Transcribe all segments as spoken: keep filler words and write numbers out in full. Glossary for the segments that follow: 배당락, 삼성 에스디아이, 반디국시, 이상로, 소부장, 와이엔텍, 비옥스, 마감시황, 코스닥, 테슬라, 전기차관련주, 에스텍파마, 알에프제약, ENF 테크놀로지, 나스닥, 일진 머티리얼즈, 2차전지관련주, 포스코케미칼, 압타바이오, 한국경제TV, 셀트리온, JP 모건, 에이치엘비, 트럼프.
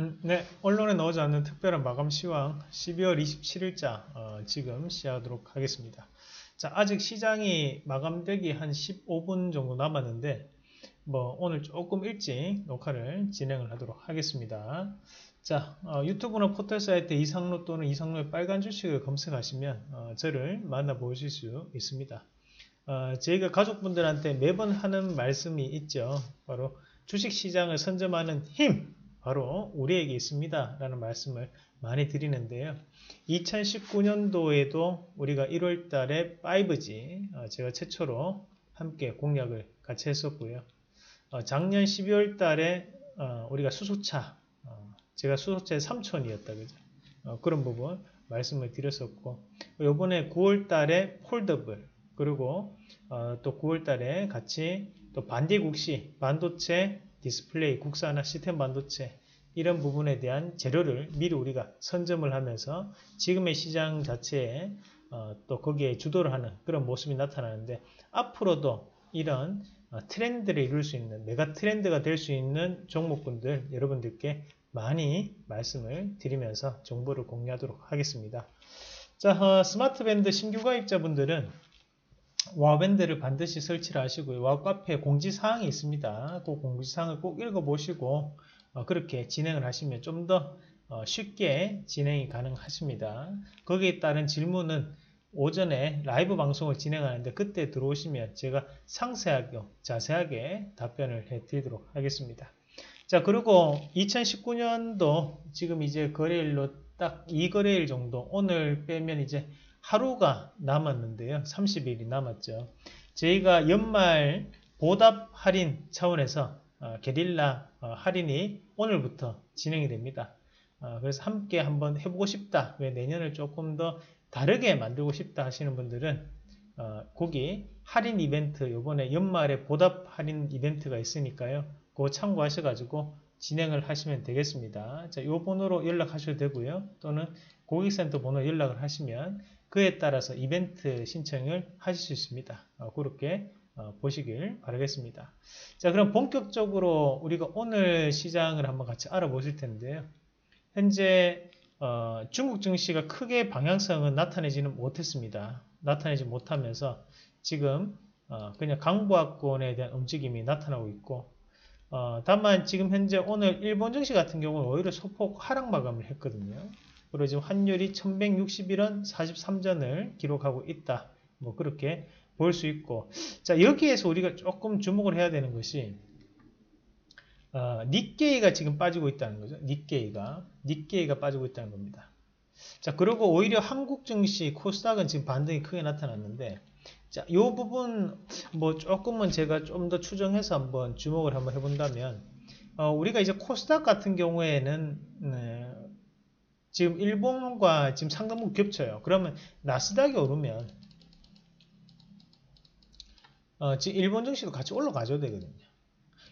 음, 네, 언론에 나오지 않는 특별한 마감 시황 십이월 이십칠일자 어, 지금 시작하도록 하겠습니다. 자, 아직 시장이 마감되기 한 십오분 정도 남았는데 뭐 오늘 조금 일찍 녹화를 진행을 하도록 하겠습니다. 자, 어, 유튜브나 포털 사이트 이상로 또는 이상로의 빨간 주식을 검색하시면 어, 저를 만나보실 수 있습니다. 어, 저희가 가족분들한테 매번 하는 말씀이 있죠. 바로 주식시장을 선점하는 힘! 바로 우리에게 있습니다. 라는 말씀을 많이 드리는데요. 이천십구년도에도 우리가 일월달에 파이브지, 어, 제가 최초로 함께 공략을 같이 했었고요. 어, 작년 십이월달에 어, 우리가 수소차, 제가 수소차의 삼촌이었다, 그죠? 어, 그런 부분 말씀을 드렸었고, 요번에 구월달에 폴더블, 그리고 어, 또 구월달에 같이 또 반디국시, 반도체 디스플레이, 국산화 시스템 반도체, 이런 부분에 대한 재료를 미리 우리가 선점을 하면서 지금의 시장 자체에 어, 또 거기에 주도를 하는 그런 모습이 나타나는데, 앞으로도 이런 어, 트렌드를 이룰 수 있는, 메가 트렌드가 될 수 있는 종목군들 여러분들께 많이 말씀을 드리면서 정보를 공유하도록 하겠습니다. 자, 어, 스마트밴드 신규 가입자분들은 와밴드를 반드시 설치를 하시고요. 와 카페에 공지사항이 있습니다. 그 공지사항을 꼭 읽어보시고 어, 그렇게 진행을 하시면 좀 더 어, 쉽게 진행이 가능하십니다. 거기에 따른 질문은 오전에 라이브 방송을 진행하는데 그때 들어오시면 제가 상세하게, 자세하게 답변을 해드리도록 하겠습니다. 자, 그리고 이천십구년도 지금 이제 거래일로 딱 이 거래일 정도, 오늘 빼면 이제 하루가 남았는데요. 삼십일이 남았죠. 저희가 연말 보답 할인 차원에서 어, 게릴라 어, 할인이 오늘부터 진행이 됩니다. 어, 그래서 함께 한번 해보고 싶다, 왜 내년을 조금 더 다르게 만들고 싶다 하시는 분들은 어, 거기 할인 이벤트, 요번에 연말에 보답 할인 이벤트가 있으니까요. 그거 참고하셔가지고 진행을 하시면 되겠습니다. 자, 요 번호로 연락하셔도 되고요. 또는 고객센터 번호로 연락을 하시면 그에 따라서 이벤트 신청을 하실 수 있습니다. 어, 그렇게 어, 보시길 바라겠습니다. 자, 그럼 본격적으로 우리가 오늘 시장을 한번 같이 알아보실 텐데요. 현재 어, 중국 증시가 크게 방향성은 나타내지는 못했습니다. 나타내지 못하면서 지금 어, 그냥 강보합권에 대한 움직임이 나타나고 있고, 어, 다만 지금 현재 오늘 일본 증시 같은 경우는 오히려 소폭 하락 마감을 했거든요. 그리고 지금 환율이 천백육십일원 사십삼전을 기록하고 있다, 뭐 그렇게 볼 수 있고, 자, 여기에서 우리가 조금 주목을 해야 되는 것이 어, 니케이가 지금 빠지고 있다는 거죠. 니케이가 니케이가 빠지고 있다는 겁니다. 자, 그리고 오히려 한국 증시 코스닥은 지금 반등이 크게 나타났는데, 자, 요 부분 뭐 조금은 제가 좀 더 추정해서 한번 주목을 한번 해본다면, 어, 우리가 이제 코스닥 같은 경우에는 네, 지금 일본과 지금 상당부 겹쳐요. 그러면 나스닥이 오르면 어, 지금 일본 증시도 같이 올라가줘야 되거든요.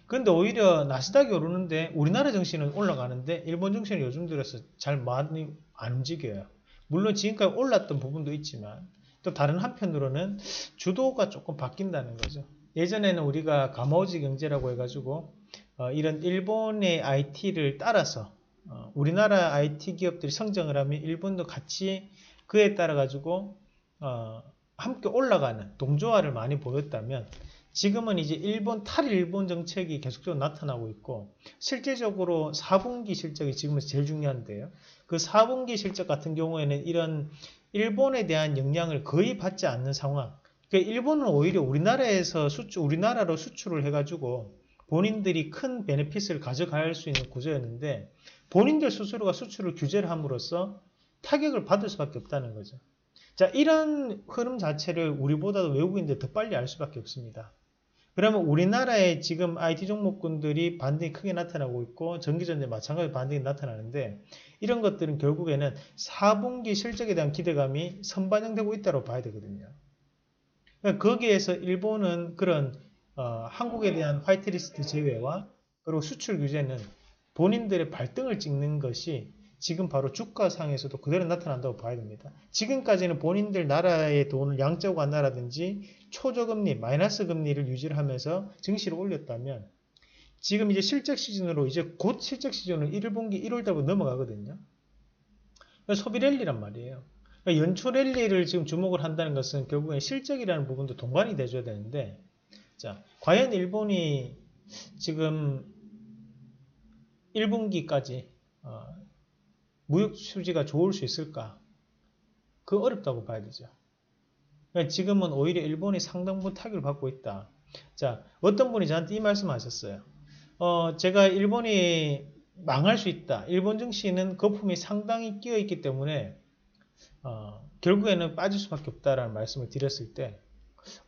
근데 오히려 나스닥이 오르는데 우리나라 증시는 올라가는데 일본 증시는 요즘 들어서 잘 많이 안 움직여요. 물론 지금까지 올랐던 부분도 있지만 또 다른 한편으로는 주도가 조금 바뀐다는 거죠. 예전에는 우리가 가마우지 경제라고 해가지고 어, 이런 일본의 아이티를 따라서 어, 우리나라 아이티 기업들이 성장을 하면 일본도 같이 그에 따라 가지고 어, 함께 올라가는 동조화를 많이 보였다면, 지금은 이제 일본 탈일본 정책이 계속적으로 나타나고 있고, 실제적으로 사분기 실적이 지금은 제일 중요한데요. 그 사분기 실적 같은 경우에는 이런 일본에 대한 영향을 거의 받지 않는 상황. 그러니까 일본은 오히려 우리나라에서 수출, 우리나라로 수출을 해가지고 본인들이 큰 베네핏을 가져갈 수 있는 구조였는데, 본인들 스스로가 수출을 규제를 함으로써 타격을 받을 수밖에 없다는 거죠. 자, 이런 흐름 자체를 우리보다도 외국인들 더 빨리 알 수밖에 없습니다. 그러면 우리나라의 지금 아이티 종목군들이 반등이 크게 나타나고 있고, 전기전자 마찬가지로 반등이 나타나는데, 이런 것들은 결국에는 사분기 실적에 대한 기대감이 선반영되고 있다고 봐야 되거든요. 그러니까 거기에서 일본은 그런 어, 한국에 대한 화이트리스트 제외와 그리고 수출 규제는 본인들의 발등을 찍는 것이 지금 바로 주가상에서도 그대로 나타난다고 봐야 됩니다. 지금까지는 본인들 나라의 돈을 양적 완화라든지 초저금리, 마이너스 금리를 유지를 하면서 증시를 올렸다면, 지금 이제 실적 시즌으로 이제 곧 실적 시즌으로 일 분기 일월 달부터 넘어가거든요. 그러니까 소비 랠리란 말이에요. 그러니까 연초 랠리를 지금 주목을 한다는 것은 결국엔 실적이라는 부분도 동반이 돼줘야 되는데, 자, 과연 일본이 지금 일 분기까지 어, 무역 수지가 좋을 수 있을까? 그거 어렵다고 봐야 되죠. 그러니까 지금은 오히려 일본이 상당 부분 타격을 받고 있다. 자, 어떤 분이 저한테 이 말씀 하셨어요. 어, 제가 일본이 망할 수 있다. 일본 증시는 거품이 상당히 끼어 있기 때문에 어, 결국에는 빠질 수밖에 없다라는 말씀을 드렸을 때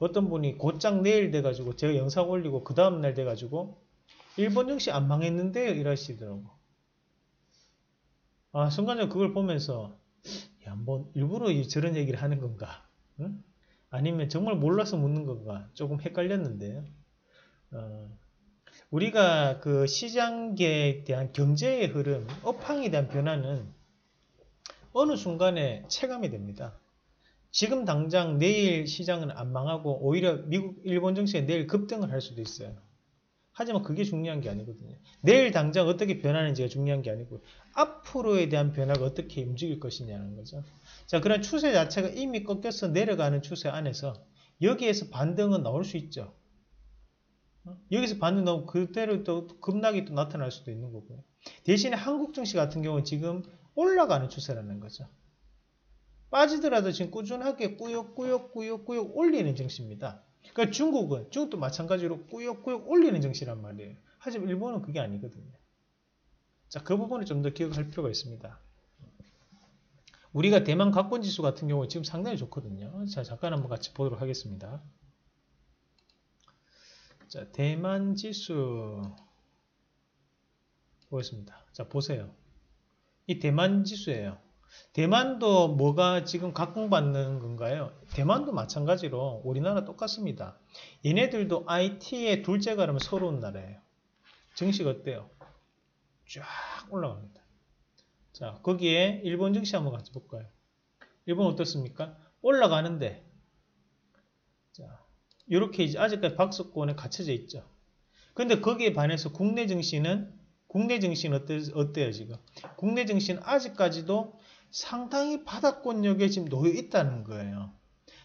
어떤 분이 곧장 내일 돼가지고 제가 영상 올리고 그 다음날 돼가지고 일본 증시 안 망했는데요? 이러시더라고. 아, 순간적으로 그걸 보면서 야, 뭐 일부러 저런 얘기를 하는 건가? 응? 아니면 정말 몰라서 묻는 건가? 조금 헷갈렸는데요. 어, 우리가 그 시장계에 대한 경제의 흐름, 업황에 대한 변화는 어느 순간에 체감이 됩니다. 지금 당장 내일 시장은 안 망하고 오히려 미국, 일본 증시가 내일 급등을 할 수도 있어요. 하지만 그게 중요한 게 아니거든요. 내일 당장 어떻게 변하는지가 중요한 게 아니고 앞으로에 대한 변화가 어떻게 움직일 것이냐는 거죠. 자, 그런 추세 자체가 이미 꺾여서 내려가는 추세 안에서 여기에서 반등은 나올 수 있죠. 여기서 반등 나오면 그대로 또 급락이 또 나타날 수도 있는 거고요. 대신에 한국 증시 같은 경우는 지금 올라가는 추세라는 거죠. 빠지더라도 지금 꾸준하게 꾸역꾸역꾸역꾸역 올리는 증시입니다. 그러니까 중국은, 중국도 마찬가지로 꾸역꾸역 올리는 증시란 말이에요. 하지만 일본은 그게 아니거든요. 자, 그 부분을 좀 더 기억할 필요가 있습니다. 우리가 대만 가권지수 같은 경우 지금 상당히 좋거든요. 자, 잠깐 한번 같이 보도록 하겠습니다. 자, 대만 지수 보겠습니다. 자, 보세요. 이 대만 지수예요. 대만도 뭐가 지금 각광받는 건가요? 대만도 마찬가지로 우리나라 똑같습니다. 얘네들도 아이티의 둘째가 라면 서러운 나라예요. 증시가 어때요? 쫙 올라갑니다. 자, 거기에 일본 증시 한번 같이 볼까요? 일본 어떻습니까? 올라가는데, 자, 이렇게 이제 아직까지 박스권에 갇혀져 있죠. 근데 거기에 반해서 국내 증시는 국내 증시는 어때, 어때요 지금? 국내 증시는 아직까지도 상당히 바닥권역에 지금 놓여 있다는 거예요.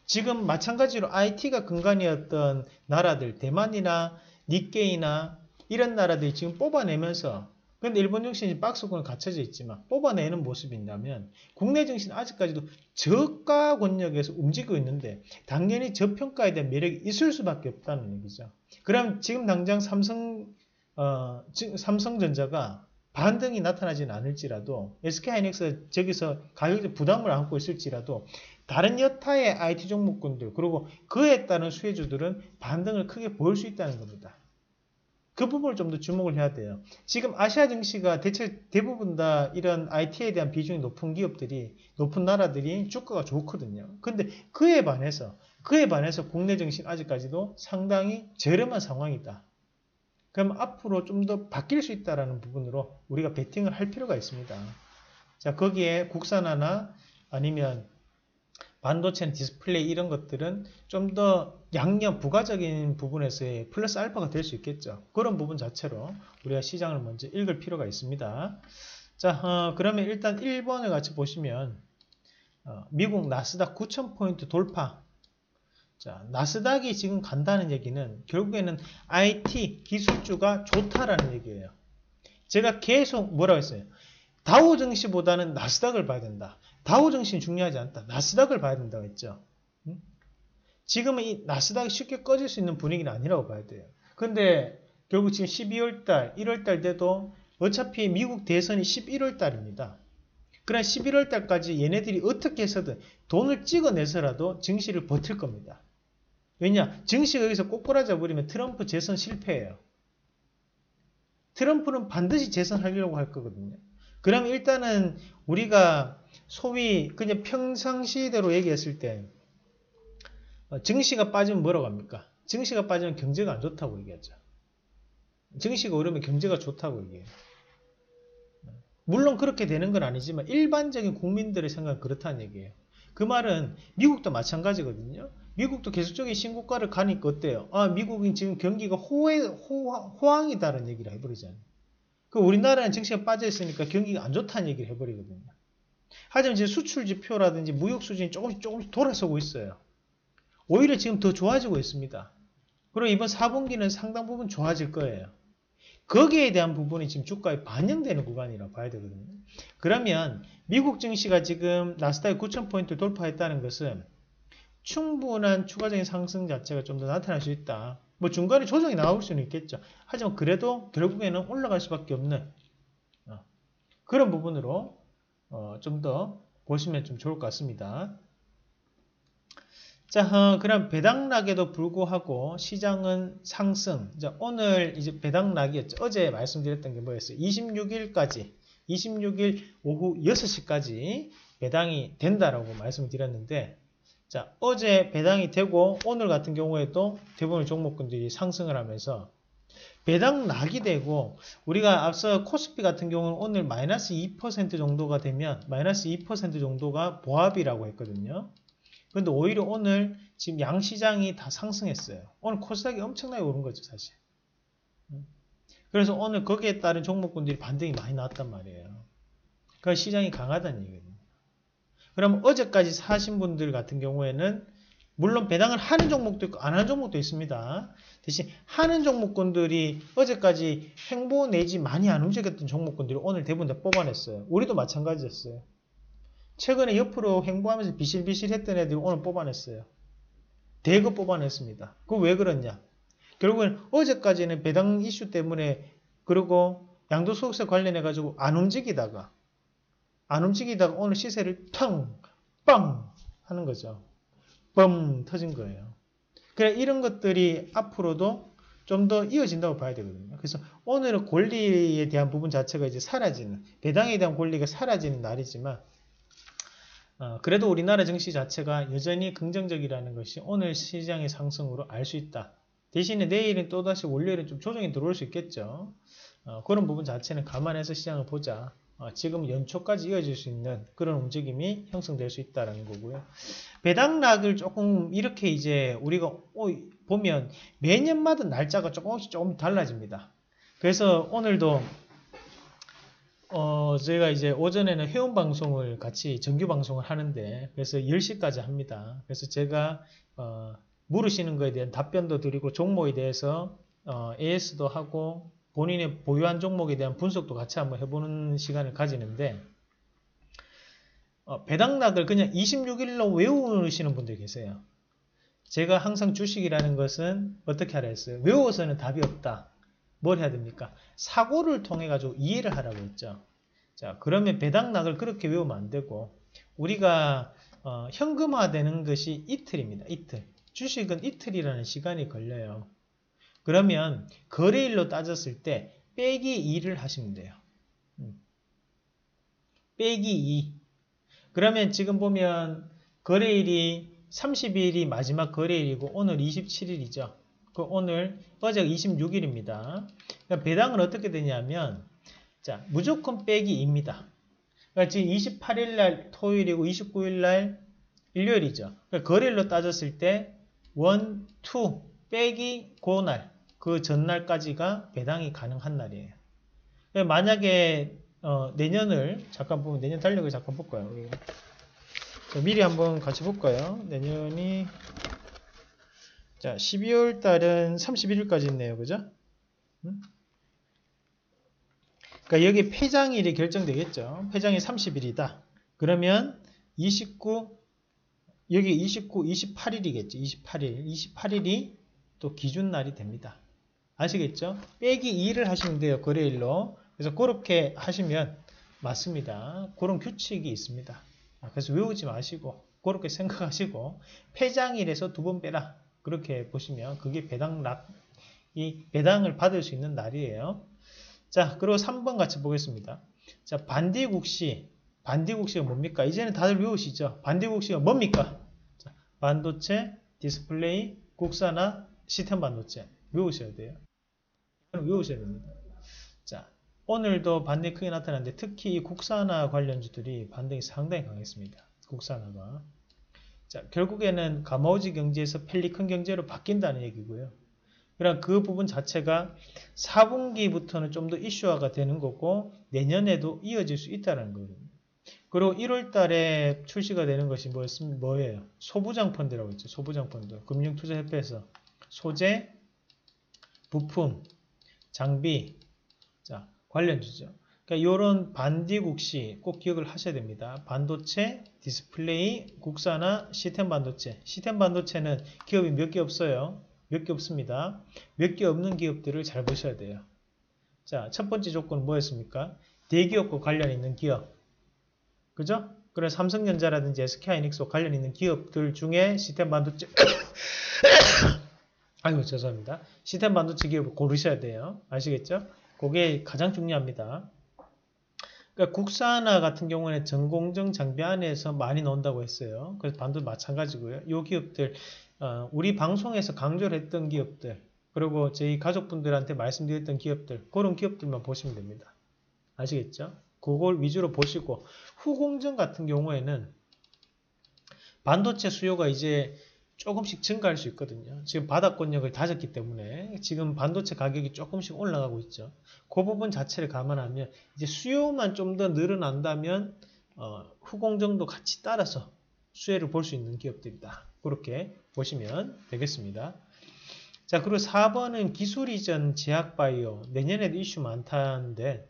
지금 마찬가지로 아이티가 근간이었던 나라들, 대만이나 니케이나 이런 나라들이 지금 뽑아내면서, 근데 일본 증시는 박스권에 갇혀져 있지만 뽑아내는 모습이라면 국내 증시는 아직까지도 저가 권역에서 움직이고 있는데 당연히 저평가에 대한 매력이 있을 수밖에 없다는 얘기죠. 그럼 지금 당장 삼성, 어, 삼성전자가 반등이 나타나진 않을지라도 에스케이하이닉스가 저기서 가격적 부담을 안고 있을지라도 다른 여타의 아이티 종목군들 그리고 그에 따른 수혜주들은 반등을 크게 보일 수 있다는 겁니다. 그 부분을 좀 더 주목을 해야 돼요. 지금 아시아 증시가 대체 대부분 다 이런 아이티에 대한 비중이 높은 기업들이 높은 나라들이 주가가 좋거든요. 근데 그에 반해서 그에 반해서 국내 증시는 아직까지도 상당히 저렴한 상황이다. 그럼 앞으로 좀 더 바뀔 수 있다라는 부분으로 우리가 베팅을 할 필요가 있습니다. 자, 거기에 국산화나 아니면 반도체나 디스플레이 이런 것들은 좀 더 양념 부가적인 부분에서의 플러스 알파가 될 수 있겠죠. 그런 부분 자체로 우리가 시장을 먼저 읽을 필요가 있습니다. 자, 어, 그러면 일단 일 번을 같이 보시면 어, 미국 나스닥 구천 포인트 돌파. 자, 나스닥이 지금 간다는 얘기는 결국에는 아이티 기술주가 좋다라는 얘기예요. 제가 계속 뭐라고 했어요? 다우 증시보다는 나스닥을 봐야 된다. 다우 증시는 중요하지 않다. 나스닥을 봐야 된다고 했죠. 응? 지금은 이 나스닥이 쉽게 꺼질 수 있는 분위기는 아니라고 봐야 돼요. 근데 결국 지금 십이월 달, 일월 달 돼도 어차피 미국 대선이 십일월 달입니다. 그럼 십일월 달까지 얘네들이 어떻게 해서든 돈을 찍어내서라도 증시를 버틸 겁니다. 왜냐? 증시가 여기서 꼬꾸라져 버리면 트럼프 재선 실패예요. 트럼프는 반드시 재선하려고 할 거거든요. 그럼 일단은 우리가 소위 그냥 평상시대로 얘기했을 때 증시가 빠지면 뭐라고 합니까? 증시가 빠지면 경제가 안 좋다고 얘기하죠. 증시가 오르면 경제가 좋다고 얘기해요. 물론 그렇게 되는 건 아니지만 일반적인 국민들의 생각은 그렇다는 얘기예요. 그 말은 미국도 마찬가지거든요. 미국도 계속적인 신고가를 가니까 어때요? 아, 미국은 지금 경기가 호에, 호, 호황이다라는 얘기를 해버리잖아요. 그 우리나라는 증시가 빠져있으니까 경기가 안 좋다는 얘기를 해버리거든요. 하지만 지금 수출 지표라든지 무역 수준이 조금씩 조금씩 돌아서고 있어요. 오히려 지금 더 좋아지고 있습니다. 그리고 이번 사 분기는 상당 부분 좋아질 거예요. 거기에 대한 부분이 지금 주가에 반영되는 구간이라고 봐야 되거든요. 그러면 미국 증시가 지금 나스닥 구천 포인트 돌파했다는 것은 충분한 추가적인 상승 자체가 좀 더 나타날 수 있다. 뭐 중간에 조정이 나올 수는 있겠죠. 하지만 그래도 결국에는 올라갈 수밖에 없는 어, 그런 부분으로 어, 좀 더 보시면 좀 좋을 것 같습니다. 자, 어, 그럼 배당락에도 불구하고 시장은 상승. 자, 오늘 이제 배당락이었죠. 어제 말씀드렸던 게 뭐였어요? 이십육 일까지, 이십육 일 오후 여섯 시까지 배당이 된다라고 말씀을 드렸는데, 자, 어제 배당이 되고 오늘 같은 경우에도 대부분의 종목군들이 상승을 하면서 배당락이 되고, 우리가 앞서 코스피 같은 경우는 오늘 마이너스 이 퍼센트 정도가 되면 마이너스 이 퍼센트 정도가 보합이라고 했거든요. 그런데 오히려 오늘 지금 양시장이 다 상승했어요. 오늘 코스닥이 엄청나게 오른 거죠, 사실. 그래서 오늘 거기에 따른 종목군들이 반등이 많이 나왔단 말이에요. 그래서 시장이 강하다는 얘기거든요. 그럼 어제까지 사신 분들 같은 경우에는 물론 배당을 하는 종목도 있고 안 하는 종목도 있습니다. 대신 하는 종목군들이 어제까지 횡보 내지 많이 안 움직였던 종목군들이 오늘 대부분 다 뽑아냈어요. 우리도 마찬가지였어요. 최근에 옆으로 횡보하면서 비실비실 했던 애들이 오늘 뽑아냈어요. 대거 뽑아냈습니다. 그거 왜 그러냐? 결국엔 어제까지는 배당 이슈 때문에, 그리고 양도소득세 관련해가지고 안 움직이다가 안 움직이다가 오늘 시세를 탕! 빵! 하는 거죠. 뻥! 터진 거예요. 그래, 이런 것들이 앞으로도 좀 더 이어진다고 봐야 되거든요. 그래서 오늘은 권리에 대한 부분 자체가 이제 사라지는, 배당에 대한 권리가 사라지는 날이지만, 어, 그래도 우리나라 증시 자체가 여전히 긍정적이라는 것이 오늘 시장의 상승으로 알 수 있다. 대신에 내일은 또다시 월요일은 좀 조정이 들어올 수 있겠죠. 어, 그런 부분 자체는 감안해서 시장을 보자. 어, 지금 연초까지 이어질 수 있는 그런 움직임이 형성될 수 있다는 거고요. 배당락을 조금 이렇게 이제 우리가 어, 보면 매년마다 날짜가 조금씩 조금 달라집니다. 그래서 오늘도 어, 저희가 이제 오전에는 회원방송을 같이 정규방송을 하는데, 그래서 열 시까지 합니다. 그래서 제가 어, 물으시는 거에 대한 답변도 드리고, 종목에 대해서 어, 에이에스도 하고, 본인의 보유한 종목에 대한 분석도 같이 한번 해보는 시간을 가지는데, 어, 배당락을 그냥 이십육 일로 외우시는 분들 계세요. 제가 항상 주식이라는 것은 어떻게 하라 했어요? 외워서는 답이 없다. 뭘 해야 됩니까? 사고를 통해 가지고 이해를 하라고 했죠. 자, 그러면 배당락을 그렇게 외우면 안 되고, 우리가 어, 현금화되는 것이 이틀입니다. 이틀. 주식은 이틀이라는 시간이 걸려요. 그러면 거래일로 따졌을 때 빼기 이를 하시면 돼요. 음. 빼기 이. 그러면 지금 보면 거래일이 삼십 일이 마지막 거래일이고 오늘 이십칠 일이죠. 그 오늘 어제가 이십육 일입니다. 그러니까 배당은 어떻게 되냐면, 자, 무조건 빼기 이입니다. 그러니까 지금 이십팔 일 날 토요일이고 이십구 일 날 일요일이죠. 그러니까 거래일로 따졌을 때 일, 이 빼기 그날, 그 전날까지가 배당이 가능한 날이에요. 그러니까 만약에 어, 내년을 잠깐 보면, 내년 달력을 잠깐 볼까요? 자, 미리 한번 같이 볼까요? 내년이, 자, 십이월 달은 삼십일 일까지 있네요. 그죠? 음? 그러니까 여기 폐장일이 결정되겠죠. 폐장이 삼십 일이다. 그러면 이십구, 여기 이십구, 이십팔 일이겠죠. 이십팔 일. 이십팔 일이 또 기준날이 됩니다. 아시겠죠? 빼기 이를 하시면 돼요. 거래일로. 그래서 그렇게 하시면 맞습니다. 그런 규칙이 있습니다. 그래서 외우지 마시고, 그렇게 생각하시고, 폐장일에서 두 번 빼라. 그렇게 보시면 그게 배당락, 이 배당을 받을 수 있는 날이에요. 자, 그리고 삼 번 같이 보겠습니다. 자, 반디국시. 반디국시가 뭡니까? 이제는 다들 외우시죠? 반디국시가 뭡니까? 자, 반도체, 디스플레이, 국산화, 시스템 반도체. 외우셔야 돼요. 외우셔야 됩니다. 자, 오늘도 반등이 크게 나타났는데, 특히 이 국산화 관련주들이 반등이 상당히 강했습니다. 국산화가. 자, 결국에는 가마우지 경제에서 펠리컨 경제로 바뀐다는 얘기고요. 그럼 그 부분 자체가 사 분기부터는 좀 더 이슈화가 되는 거고 내년에도 이어질 수 있다는 거예요. 그리고 일월 달에 출시가 되는 것이 뭐였습니까? 뭐예요? 소부장 펀드라고 했죠. 소부장 펀드. 금융투자협회에서 소재, 부품, 장비, 자, 관련주죠. 그러니까 이런 반디국시 꼭 기억을 하셔야 됩니다. 반도체, 디스플레이, 국산화, 시스템 반도체. 시스템 반도체는 기업이 몇 개 없어요. 몇 개 없습니다. 몇 개 없는 기업들을 잘 보셔야 돼요. 자, 첫 번째 조건은 뭐였습니까? 대기업과 관련 있는 기업. 그죠? 그런 삼성전자라든지 에스케이하이닉스와 관련 있는 기업들 중에 시스템 반도체 아이고 죄송합니다. 시스템 반도체 기업을 고르셔야 돼요. 아시겠죠? 그게 가장 중요합니다. 그러니까 국산화 같은 경우에는 전공정 장비 안에서 많이 넣는다고 했어요. 그래서 반도 마찬가지고요. 이 기업들 어, 우리 방송에서 강조를 했던 기업들, 그리고 저희 가족분들한테 말씀드렸던 기업들, 그런 기업들만 보시면 됩니다. 아시겠죠? 그걸 위주로 보시고, 후공정 같은 경우에는 반도체 수요가 이제 조금씩 증가할 수 있거든요. 지금 바닥권역을 다졌기 때문에 지금 반도체 가격이 조금씩 올라가고 있죠. 그 부분 자체를 감안하면 이제 수요만 좀 더 늘어난다면 어, 후공정도 같이 따라서 수혜를 볼 수 있는 기업들이다. 그렇게 보시면 되겠습니다. 자, 그리고 사 번은 기술 이전 제약바이오. 내년에도 이슈 많다는데,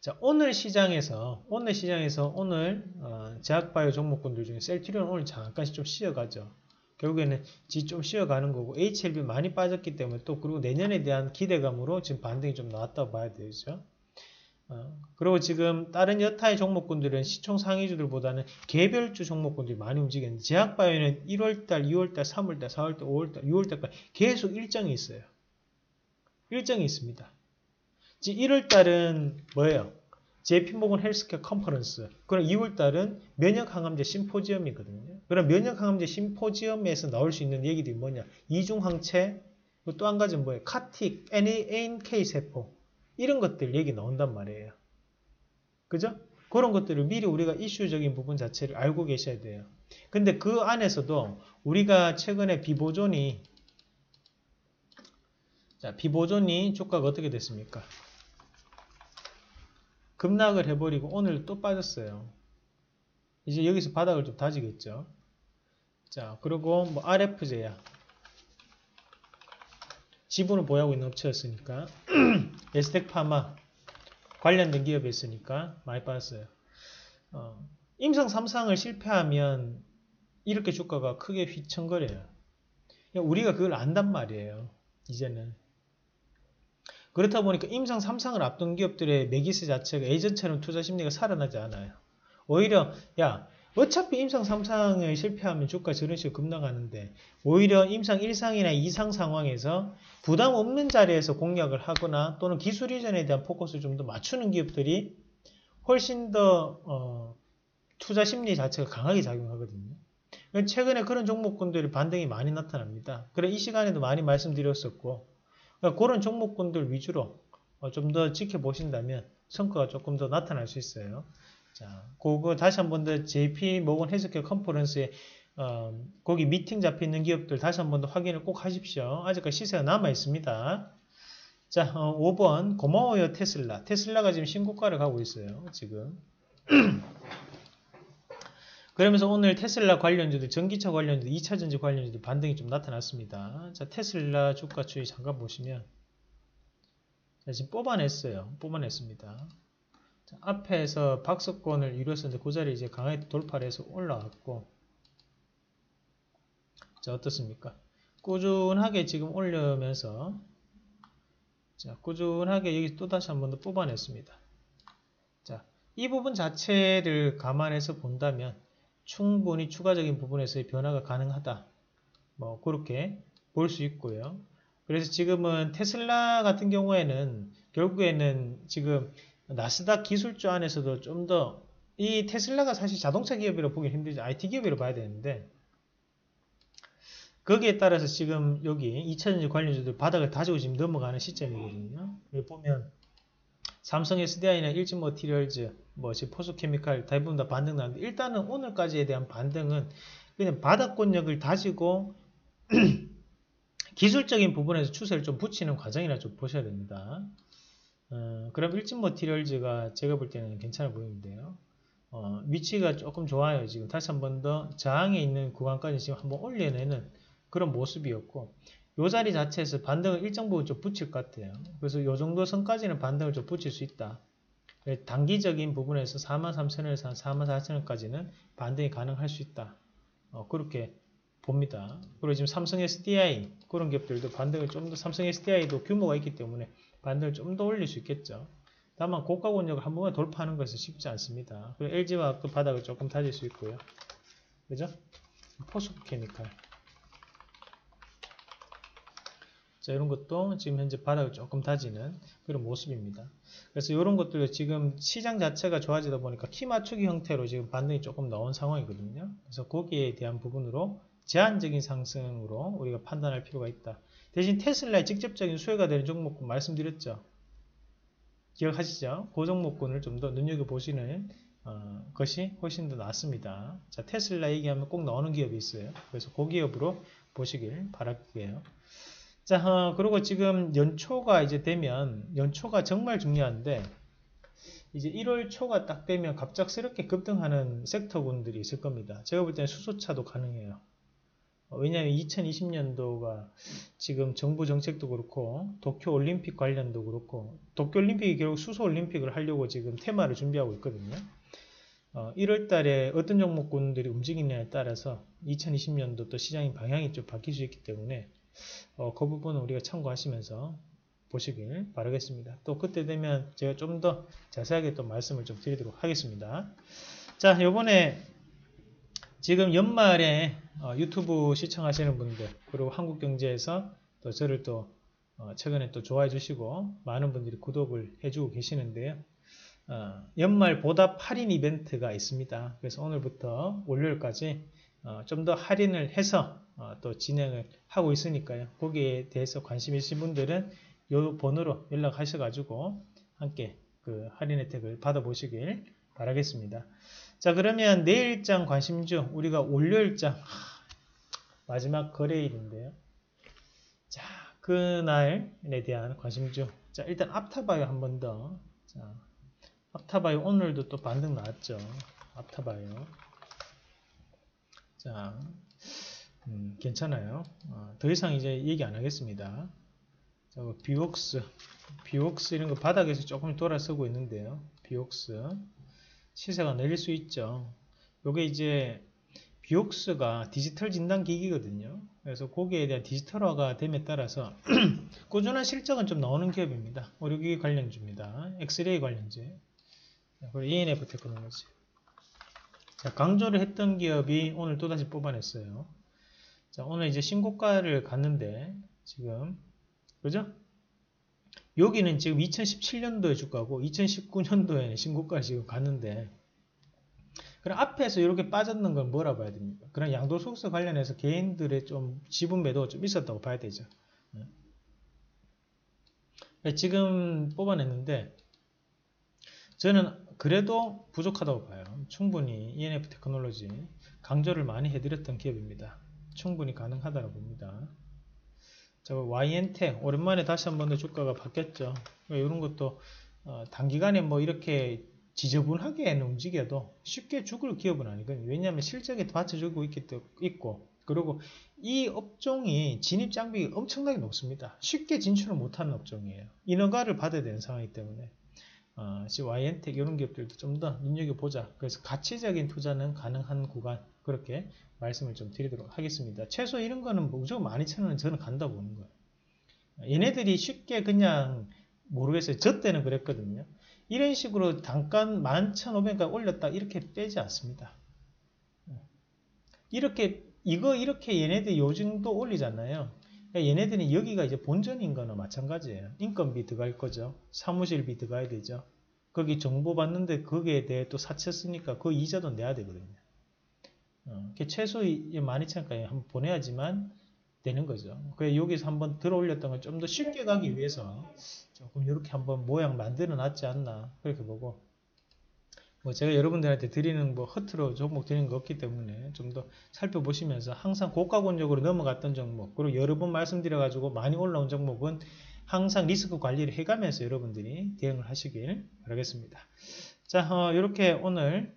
자, 오늘 시장에서, 오늘 시장에서 오늘, 어, 제약바이오 종목군들 중에 셀트리온 오늘 잠깐씩 좀 쉬어가죠. 결국에는 지 좀 쉬어가는 거고, 에이치엘비 많이 빠졌기 때문에 또, 그리고 내년에 대한 기대감으로 지금 반등이 좀 나왔다고 봐야 되죠. 어, 그리고 지금 다른 여타의 종목군들은 시총 상위주들보다는 개별주 종목군들이 많이 움직이는데, 제약바이오는 일월 달, 이월 달, 삼월 달, 사월 달, 오월 달, 유월 달까지 계속 일정이 있어요. 일정이 있습니다. 일월 달은 뭐예요? 제이 피 모건 헬스케어 컨퍼런스. 그럼 이월 달은 면역항암제 심포지엄이거든요. 그럼 면역항암제 심포지엄에서 나올 수 있는 얘기들이 뭐냐? 이중항체, 또 한 가지는 뭐예요? 카틱, 엔에이엔케이 세포. 이런 것들 얘기 나온단 말이에요. 그죠? 그런 것들을 미리 우리가 이슈적인 부분 자체를 알고 계셔야 돼요. 근데 그 안에서도 우리가 최근에 비보존이, 자, 비보존이 주가가 어떻게 됐습니까? 급락을 해버리고 오늘 또 빠졌어요. 이제 여기서 바닥을 좀 다지겠죠. 자, 그리고 뭐 알에프제약 지분을 보유하고 있는 업체였으니까 에스텍파마 관련된 기업이 있으니까 많이 빠졌어요. 어, 임상 삼 상을 실패하면 이렇게 주가가 크게 휘청거려요. 우리가 그걸 안단 말이에요. 이제는. 그렇다 보니까 임상 삼 상을 앞둔 기업들의 매기세 자체가 예전처럼 투자 심리가 살아나지 않아요. 오히려 야 어차피 임상 삼 상을 실패하면 주가 저런 식으로 급락하는데, 오히려 임상 일 상이나 이 상 상황에서 부담 없는 자리에서 공략을 하거나 또는 기술 이전에 대한 포커스를 좀 더 맞추는 기업들이 훨씬 더 어, 투자 심리 자체가 강하게 작용하거든요. 최근에 그런 종목군들이 반등이 많이 나타납니다. 그래, 이 시간에도 많이 말씀드렸었고, 그러니까 그런 종목군들 위주로 좀 더 지켜보신다면 성과가 조금 더 나타날 수 있어요. 자, 그거 다시 한 번 더 제이 피 모건 헬스케어 컨퍼런스에 어, 거기 미팅 잡혀 있는 기업들 다시 한 번 더 확인을 꼭 하십시오. 아직까지 시세가 남아 있습니다. 자, 어, 오 번 고마워요 테슬라. 테슬라가 지금 신고가를 가고 있어요. 지금. 그러면서 오늘 테슬라 관련주들, 전기차 관련주들, 이 차 전지 관련주들 반등이 좀 나타났습니다. 자, 테슬라 주가 추이 잠깐 보시면, 자, 지금 뽑아냈어요. 뽑아냈습니다. 자, 앞에서 박스권을 이뤘었는데 그 자리에 이제 강하게 돌파를 해서 올라왔고, 자, 어떻습니까? 꾸준하게 지금 올려면서, 자, 꾸준하게 여기 또 다시 한 번 더 뽑아냈습니다. 자, 이 부분 자체를 감안해서 본다면 충분히 추가적인 부분에서의 변화가 가능하다. 뭐 그렇게 볼 수 있고요. 그래서 지금은 테슬라 같은 경우에는 결국에는 지금 나스닥 기술주 안에서도 좀 더, 이 테슬라가 사실 자동차 기업이라 보기 힘들지 아이티 기업이라 봐야 되는데, 거기에 따라서 지금 여기 이 차 전지 관련주들 바닥을 다지고 지금 넘어가는 시점이거든요. 여기 보면 삼성 에스디아이나 일진 머티리얼즈, 뭐 지금 포스코케미칼 대부분 다 반등 나는데 일단은 오늘까지에 대한 반등은 그냥 바닥권역을 다지고 기술적인 부분에서 추세를 좀 붙이는 과정이라 좀 보셔야 됩니다. 어, 그럼 일진 머티리얼즈가 제가 볼 때는 괜찮아 보이는데요. 어, 위치가 조금 좋아요. 지금 다시 한 번 더 저항에 있는 구간까지 지금 한번 올려내는 그런 모습이었고 요 자리 자체에서 반등을 일정 부분 좀 붙일 것 같아요. 그래서 요 정도 선까지는 반등을 좀 붙일 수 있다. 단기적인 부분에서 사만 삼천 원에서 한 사만 사천 원까지는 반등이 가능할 수 있다. 어, 그렇게 봅니다. 그리고 지금 삼성 에스디아이 그런 기업들도 반등을 좀 더, 삼성 에스디아이도 규모가 있기 때문에 반등을 좀 더 올릴 수 있겠죠. 다만 고가 권역을 한 번에 돌파하는 것은 쉽지 않습니다. 그리고 엘지와 또 바닥을 조금 다질 수 있고요. 그죠? 포스코케미칼. 자, 이런 것도 지금 현재 바닥을 조금 다지는 그런 모습입니다. 그래서 이런 것들도 지금 시장 자체가 좋아지다 보니까 키 맞추기 형태로 지금 반등이 조금 나온 상황이거든요. 그래서 거기에 대한 부분으로 제한적인 상승으로 우리가 판단할 필요가 있다. 대신 테슬라의 직접적인 수혜가 되는 종목군 말씀드렸죠. 기억하시죠? 그 종목군을 좀 더 눈여겨보시는 어, 것이 훨씬 더 낫습니다. 자, 테슬라 얘기하면 꼭 나오는 기업이 있어요. 그래서 그 기업으로 보시길 바랄게요. 자, 어, 그리고 지금 연초가 이제 되면, 연초가 정말 중요한데, 이제 일월 초가 딱 되면 갑작스럽게 급등하는 섹터군들이 있을 겁니다. 제가 볼 때는 수소차도 가능해요. 어, 왜냐하면 이천이십 년도가 지금 정부 정책도 그렇고, 도쿄올림픽 관련도 그렇고, 도쿄올림픽이 결국 수소올림픽을 하려고 지금 테마를 준비하고 있거든요. 어, 일월 달에 어떤 종목군들이 움직이느냐에 따라서 이천이십 년도 또 시장의 방향이 좀 바뀔 수 있기 때문에, 어, 그 부분은 우리가 참고하시면서 보시길 바라겠습니다. 또 그때 되면 제가 좀 더 자세하게 또 말씀을 좀 드리도록 하겠습니다. 자, 요번에 지금 연말에 어, 유튜브 시청하시는 분들, 그리고 한국경제에서 또 저를 또 어, 최근에 또 좋아해 주시고 많은 분들이 구독을 해주고 계시는데요. 어, 연말 보답 할인 이벤트가 있습니다. 그래서 오늘부터 월요일까지 어, 좀 더 할인을 해서 어, 또 진행을 하고 있으니까요. 거기에 대해서 관심 있으신 분들은 이 번호로 연락하셔가지고 함께 그 할인 혜택을 받아보시길 바라겠습니다. 자, 그러면 내일장 관심주, 우리가 월요일장 마지막 거래일인데요. 자, 그날에 대한 관심주. 자, 일단 압타바이오 한 번 더. 자, 압타바이오 오늘도 또 반등 나왔죠. 압타바이오. 자. 음, 괜찮아요. 어, 더 이상 이제 얘기 안 하겠습니다. 자, 비옥스, 비옥스 이런 거 바닥에서 조금 돌아서고 있는데요. 비옥스 시세가 내릴 수 있죠. 요게 이제 비옥스가 디지털 진단 기기거든요. 그래서 거기에 대한 디지털화가 됨에 따라서 꾸준한 실적은 좀 나오는 기업입니다. 의료기기 관련주입니다. 엑스레이 관련주. 그리고 이엔에프 테크놀로지. 자, 강조를 했던 기업이 오늘 또다시 뽑아냈어요. 자, 오늘 이제 신고가를 갔는데, 지금, 그죠? 여기는 지금 이천십칠 년도에 주가고, 이천십구 년도에는 신고가를 지금 갔는데, 그럼 앞에서 이렇게 빠졌는 건 뭐라 봐야 됩니까? 그런 양도소득세 관련해서 개인들의 좀 지분 매도가 좀 있었다고 봐야 되죠. 지금 뽑아냈는데, 저는 그래도 부족하다고 봐요. 충분히 이엔에프 테크놀로지 강조를 많이 해드렸던 기업입니다. 충분히 가능하다고 봅니다. 자, 와이엔텍 오랜만에 다시 한 번 더 주가가 바뀌었죠. 이런 것도 어, 단기간에 뭐 이렇게 지저분하게 움직여도 쉽게 죽을 기업은 아니거든요. 왜냐하면 실적에 받쳐주고 있기 있고, 그리고 이 업종이 진입 장벽이 엄청나게 높습니다. 쉽게 진출을 못하는 업종이에요. 인허가를 받아야 되는 상황이기 때문에 어, 지금 와이엔텍 이런 기업들도 좀 더 눈여겨보자. 그래서 가치적인 투자는 가능한 구간, 그렇게 말씀을 좀 드리도록 하겠습니다. 최소 이런 거는 무조건 만 이천 원은 저는 간다고 보는 거예요. 얘네들이 쉽게 그냥 모르겠어요. 저 때는 그랬거든요. 이런 식으로 단가 만 천오백 원까지 올렸다 이렇게 빼지 않습니다. 이렇게 이거 이렇게 얘네들 요즘도 올리잖아요. 그러니까 얘네들은 여기가 이제 본전인 거나 마찬가지예요. 인건비 들어갈 거죠. 사무실비 들어가야 되죠. 거기 정보 받는데 거기에 대해 또 사쳤으니까 그 이자도 내야 되거든요. 어, 최소 만 이천 원까지 한번 보내야지만 되는 거죠. 그래서 여기서 한번 들어 올렸던 걸 좀 더 쉽게 가기 위해서 조금 이렇게 한번 모양 만들어 놨지 않나 그렇게 보고, 뭐 제가 여러분들한테 드리는 뭐 허투루 종목 드리는 거 없기 때문에 좀 더 살펴보시면서 항상 고가권적으로 넘어갔던 종목, 그리고 여러 번 말씀드려 가지고 많이 올라온 종목은 항상 리스크 관리를 해가면서 여러분들이 대응을 하시길 바라겠습니다. 자, 어, 이렇게 오늘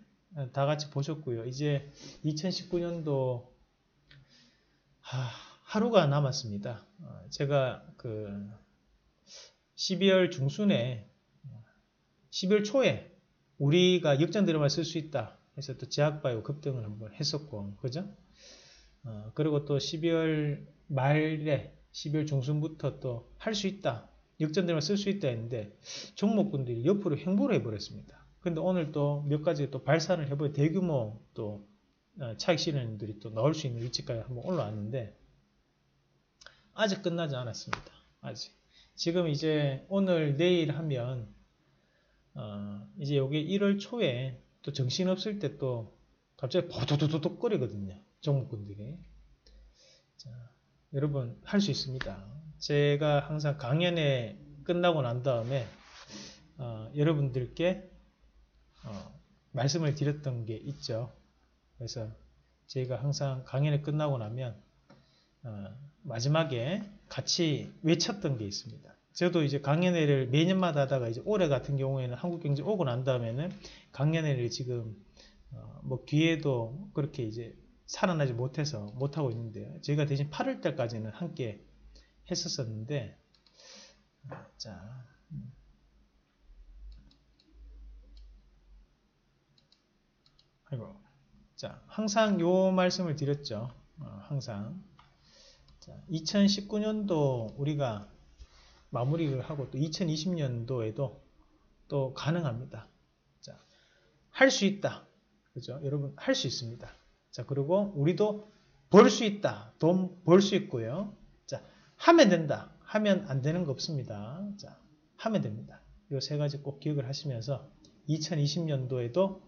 다 같이 보셨고요. 이제 이천십구 년도 하, 하루가 남았습니다. 어, 제가 그 십이월 중순에 십이월 초에 우리가 역전 드라마 쓸 수 있다 해서 또 제약바이오 급등을 한번 했었고, 그죠? 어, 그리고 또 십이월 말에 십이월 중순부터 또 할 수 있다, 역전 드라마 쓸 수 있다 했는데 종목군들이 옆으로 횡보를 해버렸습니다. 근데 오늘 또 몇 가지 또 발산을 해버려 대규모 또 차익 실현들이 또 나올 수 있는 위치까지 한번 올라왔는데 아직 끝나지 않았습니다. 아직 지금 이제 오늘 내일 하면 어, 이제 여기 일월 초에 또 정신없을 때 또 갑자기 버도도도도 거리거든요. 종목군들이. 자, 여러분 할 수 있습니다. 제가 항상 강연에 끝나고 난 다음에 어, 여러분들께 어, 말씀을 드렸던 게 있죠. 그래서 제가 항상 강연이 끝나고 나면 어, 마지막에 같이 외쳤던 게 있습니다. 저도 이제 강연회를 매년마다 하다가 이제 올해 같은 경우에는 한국경제 오고 난 다음에는 강연회를 지금 어, 뭐 기회도 그렇게 이제 살아나지 못해서 못하고 있는데요. 저희가 대신 팔월 달까지는 함께 했었었는데, 자, 아이고, 자, 항상 요 말씀을 드렸죠. 어, 항상. 자, 이천십구 년도 우리가 마무리를 하고 또 이천이십 년도에도 또 가능합니다. 자, 할 수 있다. 그죠? 여러분, 할 수 있습니다. 자, 그리고 우리도 벌 수 있다. 돈 벌 수 있고요. 자, 하면 된다. 하면 안 되는 거 없습니다. 자, 하면 됩니다. 요 세 가지 꼭 기억을 하시면서 이천이십 년도에도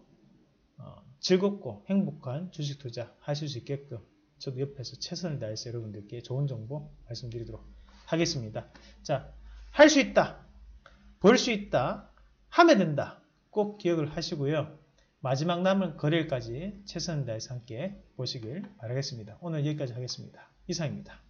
어, 즐겁고 행복한 주식 투자 하실 수 있게끔 저도 옆에서 최선을 다해서 여러분들께 좋은 정보 말씀드리도록 하겠습니다. 자, 할 수 있다, 벌 수 있다, 하면 된다. 꼭 기억을 하시고요. 마지막 남은 거래일까지 최선을 다해서 함께 보시길 바라겠습니다. 오늘 여기까지 하겠습니다. 이상입니다.